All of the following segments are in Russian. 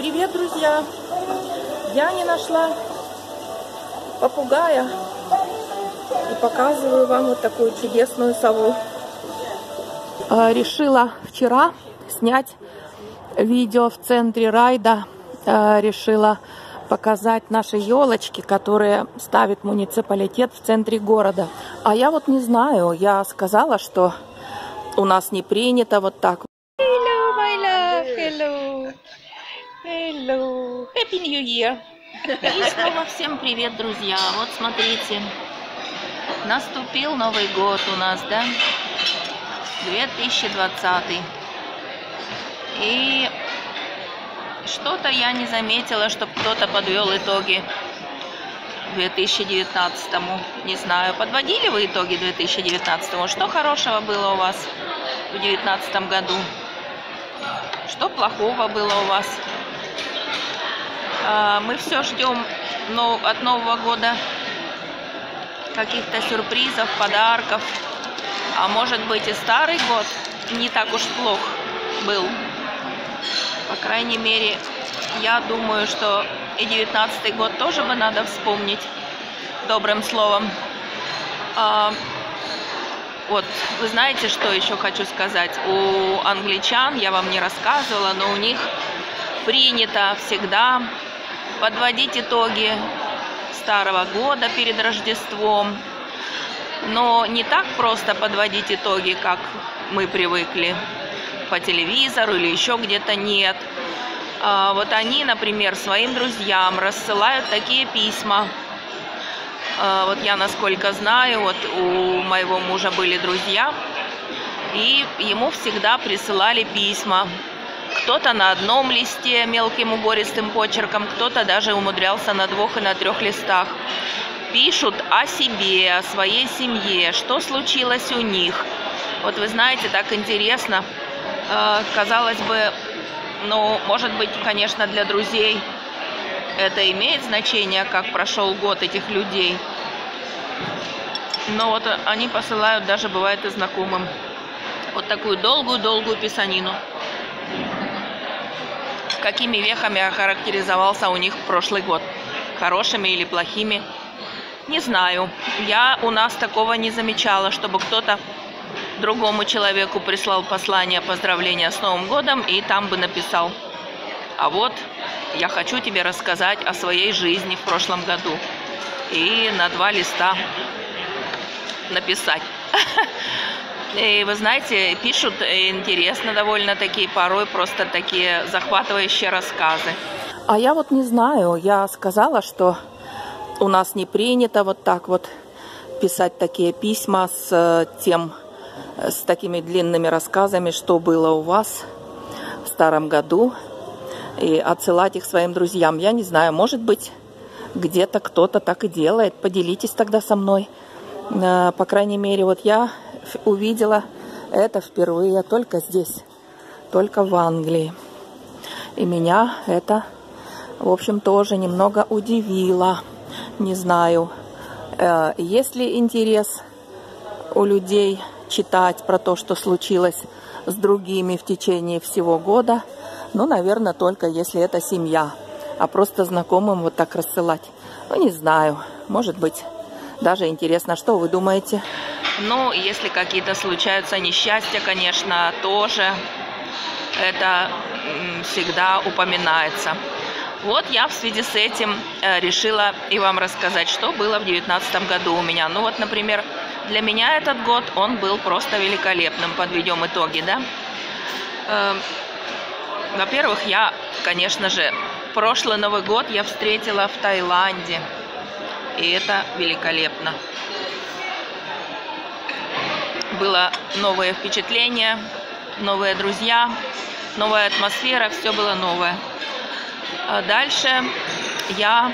Привет, друзья! Я не нашла попугая и показываю вам вот такую чудесную сову. Решила вчера снять видео в центре Райда. Решила показать наши елочки, которые ставит муниципалитет в центре города. А я вот не знаю, я сказала, что у нас не принято вот так. Hello, my love. Hello. Hello. Happy New Year. И снова всем привет, друзья. Вот смотрите, наступил Новый год у нас, да? 2020. И что-то я не заметила, чтобы кто-то подвел итоги 2019-му. Не знаю, подводили вы итоги 2019-му? Что хорошего было у вас в 2019 году? Что плохого было у вас? Мы все ждем от Нового года каких-то сюрпризов, подарков. А может быть, и старый год не так уж плох был. По крайней мере, я думаю, что и 19-й год тоже бы надо вспомнить добрым словом. Вот, вы знаете, что еще хочу сказать? У англичан, я вам не рассказывала, но у них принято всегда подводить итоги старого года перед Рождеством. Но не так просто подводить итоги, как мы привыкли. По телевизору или еще где-то нет. Вот они, например, своим друзьям рассылают такие письма. Вот я, насколько знаю, вот у моего мужа были друзья, и ему всегда присылали письма. Кто-то на одном листе мелким убористым почерком, кто-то даже умудрялся на двух и на трех листах. Пишут о себе, о своей семье, что случилось у них. Вот вы знаете, так интересно. Казалось бы, ну, может быть, конечно, для друзей это имеет значение, как прошел год этих людей. Но вот они посылают, даже бывает, и знакомым вот такую долгую-долгую писанину. Какими вехами охарактеризовался у них прошлый год? Хорошими или плохими? Не знаю. Я у нас такого не замечала, чтобы кто-то другому человеку прислал послание поздравления с Новым годом и там бы написал: а вот я хочу тебе рассказать о своей жизни в прошлом году, и на два листа написать. И вы знаете, пишут интересно довольно-таки, порой просто такие захватывающие рассказы. А я вот не знаю, я сказала, что у нас не принято вот так вот писать такие письма с такими длинными рассказами, что было у вас в старом году, и отсылать их своим друзьям. Я не знаю, может быть, где-то кто-то так и делает. Поделитесь тогда со мной. По крайней мере, вот я увидела это впервые только здесь, только в Англии. И меня это, в общем, тоже немного удивило. Не знаю, есть ли интерес у людей читать про то, что случилось с другими в течение всего года. Ну, наверное, только если это семья. А просто знакомым вот так рассылать, ну, не знаю. Может быть, даже интересно, что вы думаете? Ну, если какие-то случаются несчастья, конечно, тоже это всегда упоминается. Вот я в связи с этим решила и вам рассказать, что было в 2019 году у меня. Ну вот, например, для меня этот год, он был просто великолепным. Подведем итоги, да? Во-первых, я, конечно же, прошлый Новый год я встретила в Таиланде. И это великолепно. Было новые впечатления, новые друзья, новая атмосфера, все было новое. Дальше я,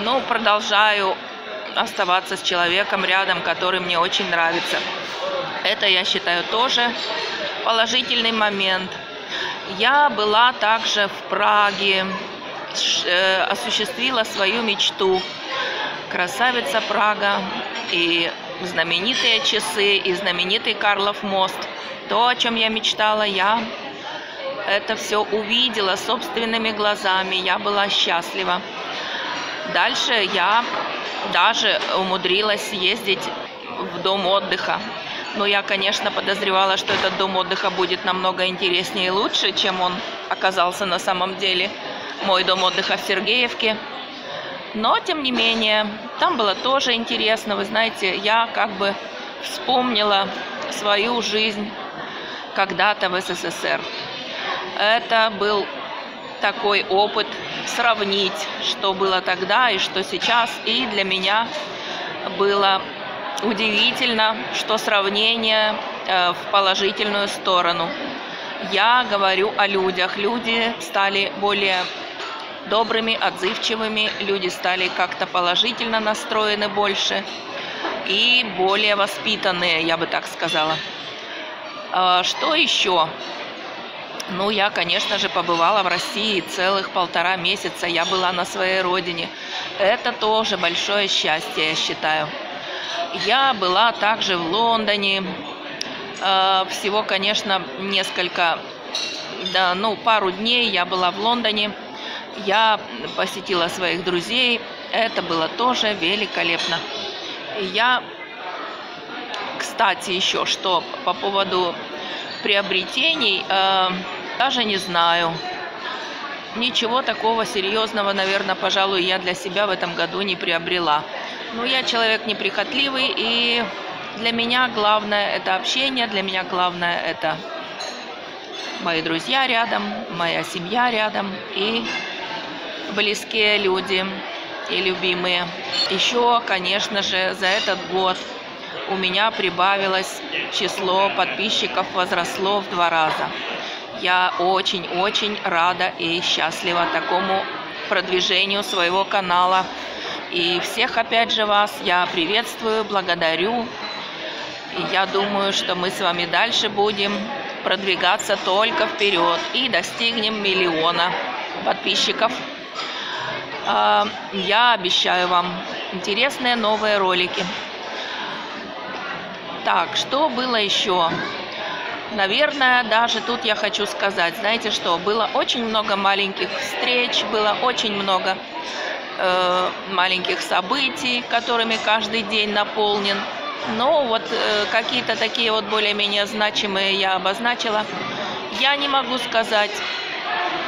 ну, продолжаю оставаться с человеком рядом, который мне очень нравится. Это, я считаю, тоже положительный момент. Я была также в Праге, осуществила свою мечту. Красавица Прага, и знаменитые часы, и знаменитый Карлов мост. То, о чем я мечтала, я это все увидела собственными глазами, я была счастлива. Дальше я даже умудрилась съездить в дом отдыха. Но я, конечно, подозревала, что этот дом отдыха будет намного интереснее и лучше, чем он оказался на самом деле. Мой дом отдыха в Сергеевке. Но, тем не менее, там было тоже интересно. Вы знаете, я как бы вспомнила свою жизнь когда-то в СССР. Это был такой опыт сравнить, что было тогда и что сейчас. И для меня было удивительно, что сравнение в положительную сторону. Я говорю о людях. Люди стали более добрыми, отзывчивыми, люди стали как-то положительно настроены больше и более воспитанные, я бы так сказала. Что еще? Ну, я, конечно же, побывала в России целых 1,5 месяца, я была на своей родине. Это тоже большое счастье, я считаю. Я была также в Лондоне, всего, конечно, несколько, да, ну, пару дней я была в Лондоне. Я посетила своих друзей. Это было тоже великолепно. Я, кстати, еще что по поводу приобретений, даже не знаю. Ничего такого серьезного, наверное, пожалуй, я для себя в этом году не приобрела. Но я человек неприхотливый, и для меня главное это общение, для меня главное это мои друзья рядом, моя семья рядом и близкие люди и любимые. Еще, конечно же, за этот год у меня прибавилось число подписчиков, возросло в 2 раза. Я очень-очень рада и счастлива такому продвижению своего канала. И всех, опять же, вас я приветствую, благодарю. И я думаю, что мы с вами дальше будем продвигаться только вперед и достигнем 1 миллиона подписчиков. Я обещаю вам интересные новые ролики. Так, что было еще? Наверное, даже тут я хочу сказать, знаете что, было очень много маленьких встреч, было очень много маленьких событий, которыми каждый день наполнен. Но вот какие-то такие вот более-менее значимые я обозначила. Я не могу сказать,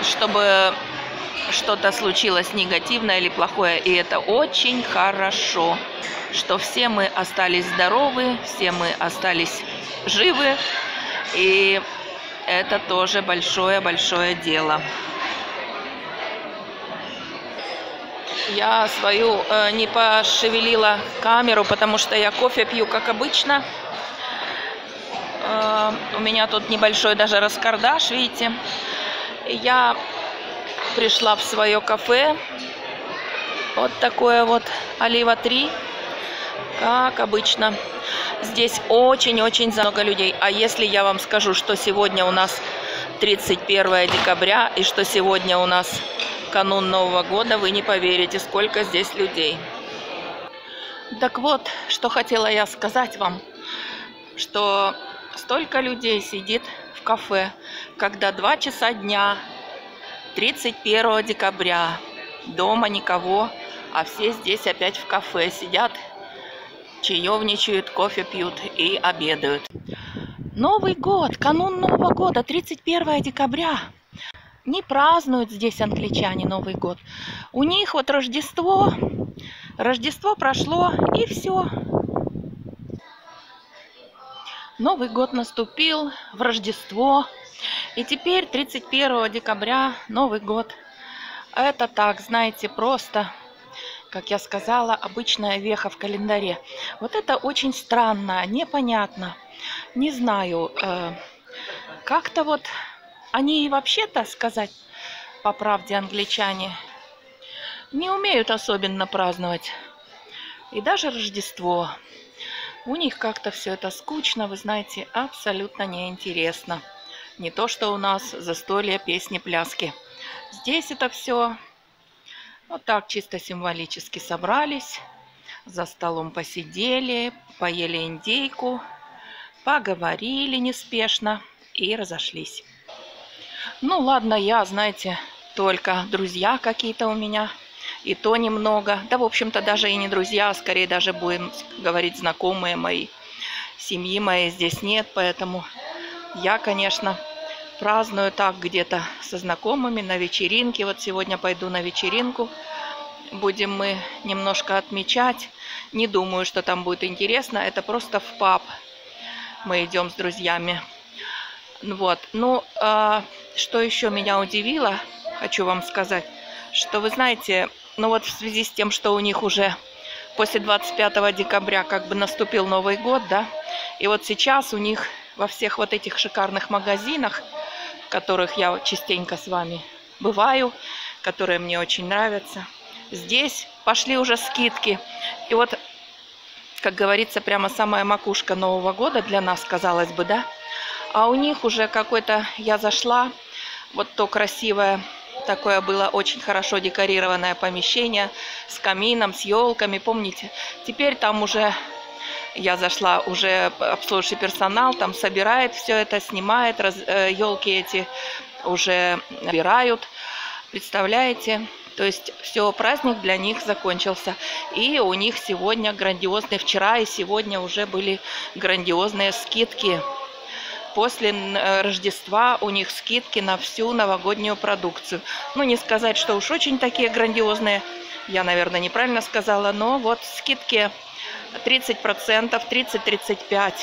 чтобы что-то случилось негативное или плохое, и это очень хорошо, что все мы остались здоровы, все мы остались живы, и это тоже большое-большое дело. Я свою не пошевелила камеру, потому что я кофе пью, как обычно. У меня тут небольшой даже раскордаш, видите. Я пришла в свое кафе. Вот такое вот, Олива 3, как обычно. Здесь очень-очень много людей. А если я вам скажу, что сегодня у нас 31 декабря и что сегодня у нас канун Нового года, вы не поверите, сколько здесь людей. Так вот, что хотела я сказать вам, что столько людей сидит в кафе, когда 2 часа дня, 31 декабря, дома никого, а все здесь опять в кафе сидят, чаевничают, кофе пьют и обедают. Новый год, канун Нового года, 31 декабря. Не празднуют здесь англичане Новый год. У них вот Рождество. Рождество прошло, и все. Новый год наступил в Рождество. И теперь 31 декабря Новый год. Это так, знаете, просто, как я сказала, обычная веха в календаре. Вот это очень странно, непонятно. Не знаю, как-то вот... Они и вообще-то, сказать по правде, англичане не умеют особенно праздновать. И даже Рождество. У них как-то все это скучно, вы знаете, абсолютно неинтересно. Не то, что у нас застолья, песни, пляски. Здесь это все вот так чисто символически собрались. За столом посидели, поели индейку, поговорили неспешно и разошлись. Ну ладно, я, знаете, только друзья какие-то у меня. И то немного. Да, в общем-то, даже и не друзья, а скорее даже будем говорить знакомые мои. Семьи моей здесь нет, поэтому я, конечно, праздную так где-то со знакомыми на вечеринке. Вот сегодня пойду на вечеринку. Будем мы немножко отмечать. Не думаю, что там будет интересно. Это просто в паб мы идем с друзьями. Вот. Ну, что еще меня удивило, хочу вам сказать, что вы знаете, ну вот в связи с тем, что у них уже после 25 декабря как бы наступил Новый год, да, и вот сейчас у них во всех вот этих шикарных магазинах, в которых я частенько с вами бываю, которые мне очень нравятся, здесь пошли уже скидки. И вот, как говорится, прямо самая макушка Нового года для нас, казалось бы, да, а у них уже какой-то, я зашла, вот то красивое, такое было очень хорошо декорированное помещение с камином, с елками, помните? Теперь там уже, я зашла, уже обслуживающий персонал там собирает все это, снимает, елки эти уже собирают, представляете? То есть все, праздник для них закончился. И у них сегодня грандиозные, вчера и сегодня уже были грандиозные скидки. После Рождества у них скидки на всю новогоднюю продукцию. Ну, не сказать, что уж очень такие грандиозные, я, наверное, неправильно сказала, но вот скидки 30%, 30-35%.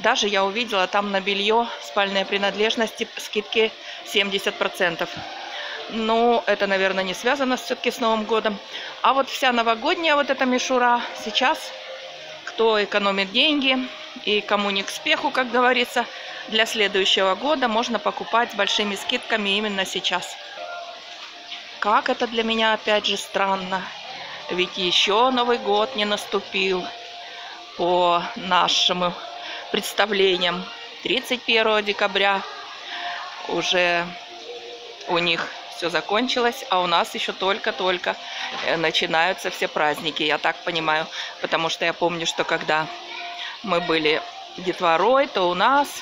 Даже я увидела там на белье, спальные принадлежности скидки 70%. Ну, это, наверное, не связано все-таки с Новым годом. А вот вся новогодняя вот эта мишура сейчас, кто экономит деньги и кому не к спеху, как говорится, для следующего года можно покупать с большими скидками именно сейчас. Как это для меня опять же странно. Ведь еще Новый год не наступил по нашим представлениям. 31 декабря уже у них все закончилось, а у нас еще только-только начинаются все праздники, я так понимаю. Потому что я помню, что когда мы были детворой, то у нас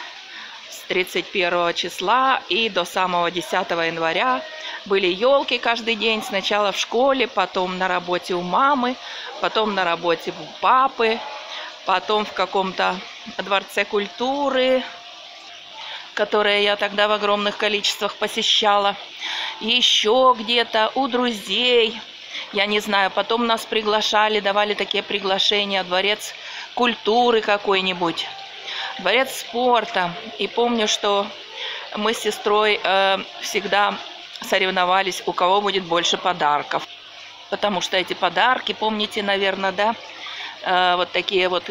с 31 числа и до самого 10 января были елки каждый день. Сначала в школе, потом на работе у мамы, потом на работе у папы, потом в каком-то дворце культуры, которые я тогда в огромных количествах посещала, еще где-то у друзей. Я не знаю, потом нас приглашали, давали такие приглашения, дворец культуры какой-нибудь, дворец спорта. И помню, что мы с сестрой всегда соревновались, у кого будет больше подарков. Потому что эти подарки, помните, наверное, да, вот такие вот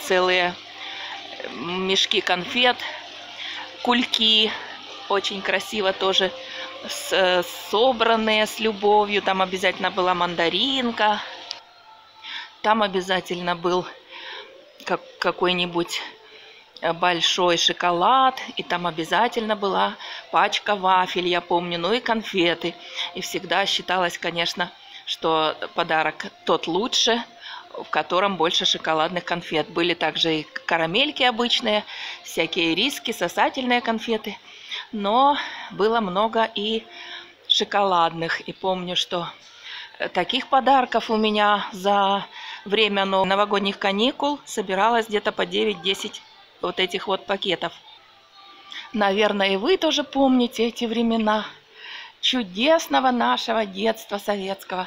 целые мешки конфет, кульки, очень красиво тоже собранные с любовью. Там обязательно была мандаринка, там обязательно был какой-нибудь большой шоколад, и там обязательно была пачка вафель, я помню, ну и конфеты. И всегда считалось, конечно, что подарок тот лучше, в котором больше шоколадных конфет. Были также и карамельки обычные, всякие риски, сосательные конфеты. Но было много и шоколадных. И помню, что таких подарков у меня за время новогодних каникул собиралось где-то по 9-10 вот этих вот пакетов. Наверное, и вы тоже помните эти времена чудесного нашего детства советского,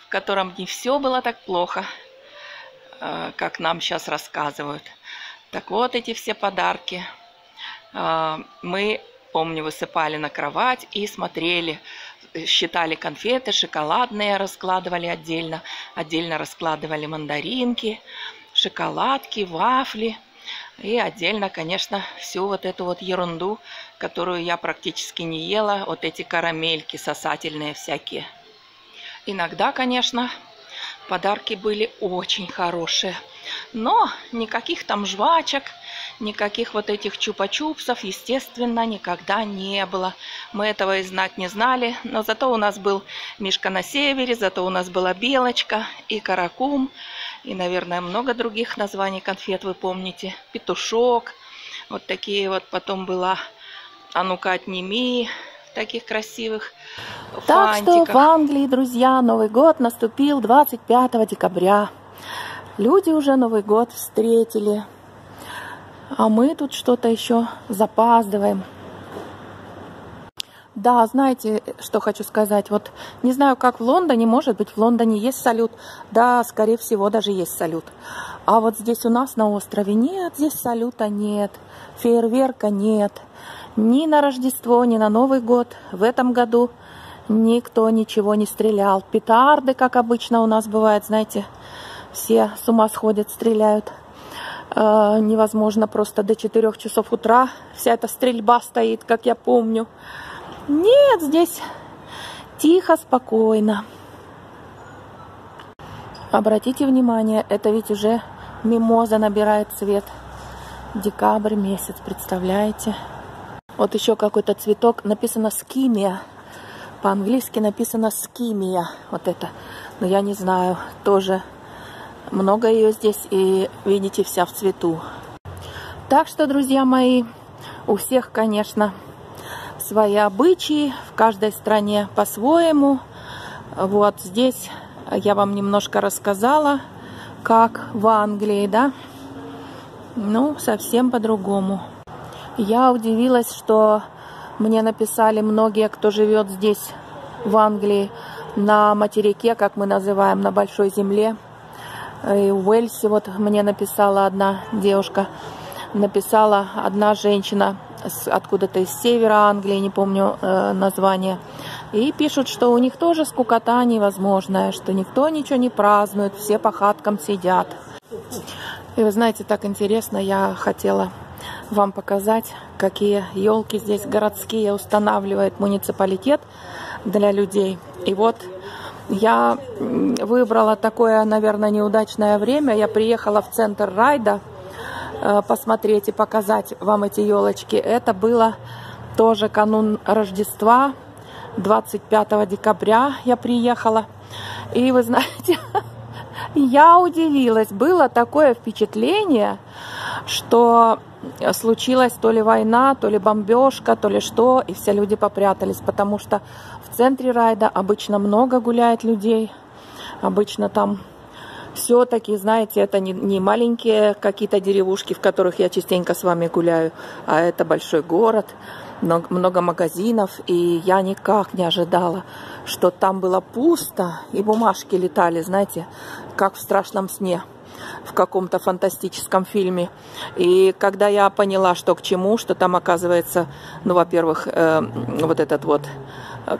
в котором не все было так плохо, как нам сейчас рассказывают. Так вот, эти все подарки мы, помню, высыпали на кровать и смотрели, считали конфеты, шоколадные раскладывали отдельно, отдельно раскладывали мандаринки, шоколадки, вафли и отдельно, конечно, всю вот эту вот ерунду, которую я практически не ела, вот эти карамельки сосательные всякие. Иногда, конечно, подарки были очень хорошие, но никаких там жвачек, никаких вот этих чупа-чупсов, естественно, никогда не было. Мы этого и знать не знали, но зато у нас был Мишка на севере, зато у нас была Белочка и Каракум, и, наверное, много других названий конфет вы помните. Петушок, вот такие вот, потом была «А ну-ка, отними», таких красивых фантиках. Так что в Англии, друзья, Новый год наступил 25 декабря. Люди уже Новый год встретили, а мы тут что-то еще запаздываем. Да, знаете, что хочу сказать? Вот не знаю, как в Лондоне, может быть, в Лондоне есть салют. Да, скорее всего, даже есть салют. А вот здесь у нас на острове нет, здесь салюта нет, фейерверка нет. Ни на Рождество, ни на Новый год в этом году никто ничего не стрелял. Петарды, как обычно у нас бывает, знаете, все с ума сходят, стреляют. Невозможно, просто до 4 часов утра вся эта стрельба стоит, как я помню. Нет, здесь тихо, спокойно. Обратите внимание, это ведь уже мимоза набирает цвет. Декабрь месяц, представляете? Вот еще какой-то цветок. Написано «Скиммия». По-английски написано «Скиммия». Вот это. Но я не знаю. Тоже много ее здесь. И видите, вся в цвету. Так что, друзья мои, у всех, конечно, свои обычаи, в каждой стране по-своему. Вот здесь я вам немножко рассказала, как в Англии, да? Ну, совсем по-другому. Я удивилась, что мне написали многие, кто живет здесь, в Англии, на материке, как мы называем, на большой земле. И в Уэльсе вот мне написала одна девушка, написала одна женщина, откуда-то из севера Англии, не помню название, и пишут, что у них тоже скукота невозможная, что никто ничего не празднует, все по хаткам сидят. И вы знаете, так интересно, я хотела вам показать, какие елки здесь городские устанавливает муниципалитет для людей. И вот я выбрала такое, наверное, неудачное время, я приехала в центр Райда посмотреть и показать вам эти елочки. Это было тоже канун Рождества, 25 декабря я приехала. И вы знаете, я удивилась. Было такое впечатление, что случилась то ли война, то ли бомбежка, то ли что, и все люди попрятались, потому что в центре Райда обычно много гуляет людей, обычно там все-таки, знаете, это не маленькие какие-то деревушки, в которых я частенько с вами гуляю, а это большой город, много магазинов, и я никак не ожидала, что там было пусто, и бумажки летали, знаете, как в страшном сне, в каком-то фантастическом фильме. И когда я поняла, что к чему, что там оказывается, ну, во-первых, вот этот вот,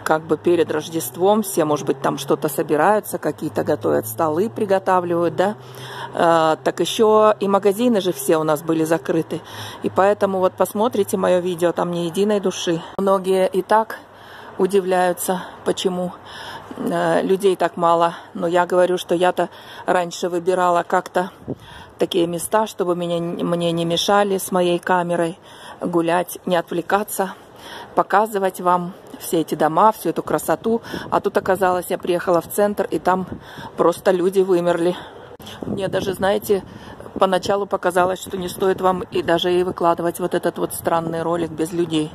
как бы перед Рождеством все, может быть, там что-то собираются, какие-то готовят столы, приготавливают, да, так еще и магазины же все у нас были закрыты. И поэтому вот посмотрите мое видео, там ни единой души. Многие и так удивляются, почему людей так мало. Но я говорю, что я-то раньше выбирала как-то такие места, чтобы мне не мешали с моей камерой гулять, не отвлекаться, показывать вам все эти дома, всю эту красоту. А тут оказалось, я приехала в центр, и там просто люди вымерли. Мне даже, знаете, поначалу показалось, что не стоит вам и даже и выкладывать вот этот вот странный ролик без людей.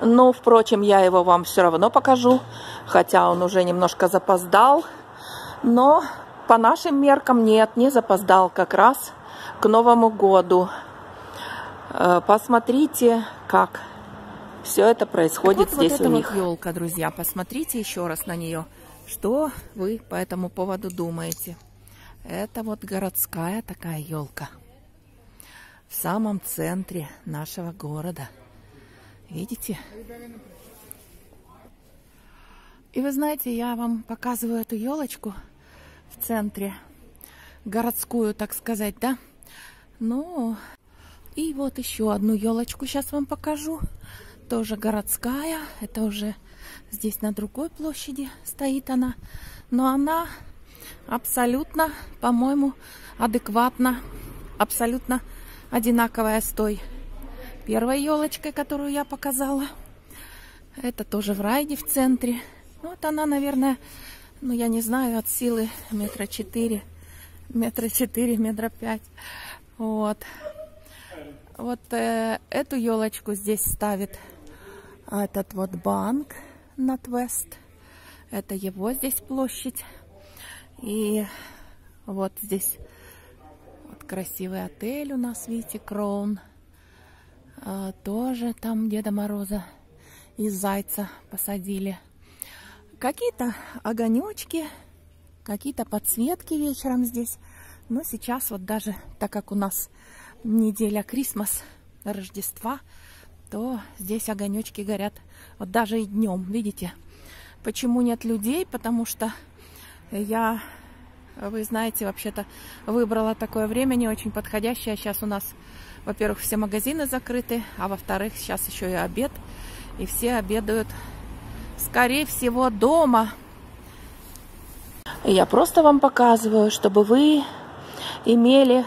Но, впрочем, я его вам все равно покажу, хотя он уже немножко запоздал. Но по нашим меркам нет, не запоздал, как раз к Новому году. Посмотрите, как все это происходит вот здесь вот у них. Вот елка, друзья, посмотрите еще раз на нее. Что вы по этому поводу думаете? Это вот городская такая елка в самом центре нашего города. Видите? И вы знаете, я вам показываю эту елочку в центре, городскую, так сказать, да? Ну, и вот еще одну елочку сейчас вам покажу. Тоже городская. Это уже здесь на другой площади стоит она. Но она абсолютно, по-моему, адекватно, абсолютно одинаковая с той первой елочкой, которую я показала. Это тоже в Райде, в центре. Вот она, наверное, ну я не знаю, от силы метра 4, метра 5. Вот эту елочку здесь ставит этот вот банк NatWest. Это его здесь площадь. И вот здесь вот красивый отель у нас, видите, Crown. Тоже там Деда Мороза и Зайца посадили. Какие-то огонечки, какие-то подсветки вечером здесь. Но сейчас вот даже, так как у нас неделя Крисмас, Рождества, то здесь огонечки горят вот даже и днем, видите. Почему нет людей? Потому что я, вы знаете, вообще-то выбрала такое время не очень подходящее. Сейчас у нас, во-первых, все магазины закрыты, а во-вторых, сейчас еще и обед. И все обедают, скорее всего, дома. Я просто вам показываю, чтобы вы имели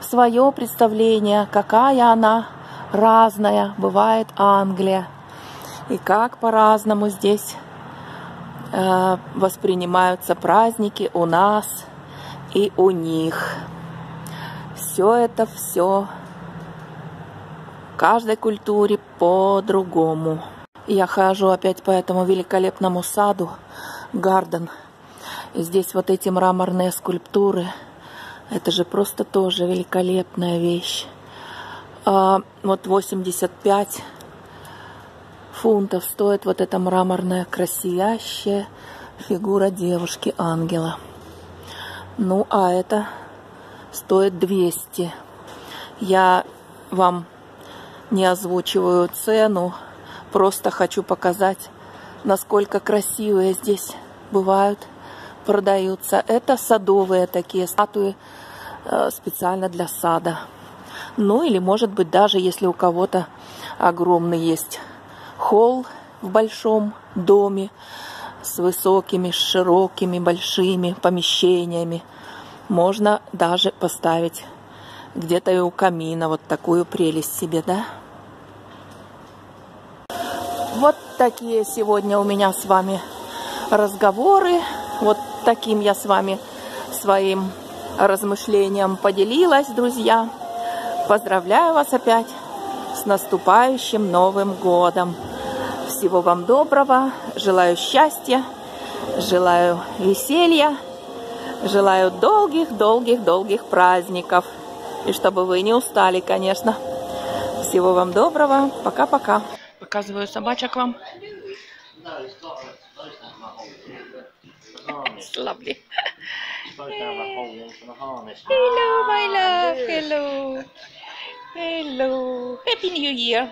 свое представление, какая она разная бывает Англия. И как по-разному здесь воспринимаются праздники у нас и у них. Все это все в каждой культуре по-другому. Я хожу опять по этому великолепному саду Гарден. И здесь вот эти мраморные скульптуры. Это же просто тоже великолепная вещь. Вот 85 фунтов стоит вот эта мраморная красивящая фигура девушки-ангела. Ну, а это стоит 200. Я вам не озвучиваю цену, просто хочу показать, насколько красивые здесь бывают, продаются. Это садовые такие статуи специально для сада. Ну или, может быть, даже если у кого-то огромный есть холл в большом доме с высокими, широкими, большими помещениями, можно даже поставить где-то и у камина вот такую прелесть себе, да? Вот такие сегодня у меня с вами разговоры. Вот таким я с вами своим размышлением поделилась, друзья. Поздравляю вас опять с наступающим Новым годом. Всего вам доброго, желаю счастья, желаю веселья, желаю долгих-долгих-долгих праздников. И чтобы вы не устали, конечно. Всего вам доброго, пока-пока. Показываю собачек вам. It's lovely. Hello, my love. Hello. Hello. Happy New Year.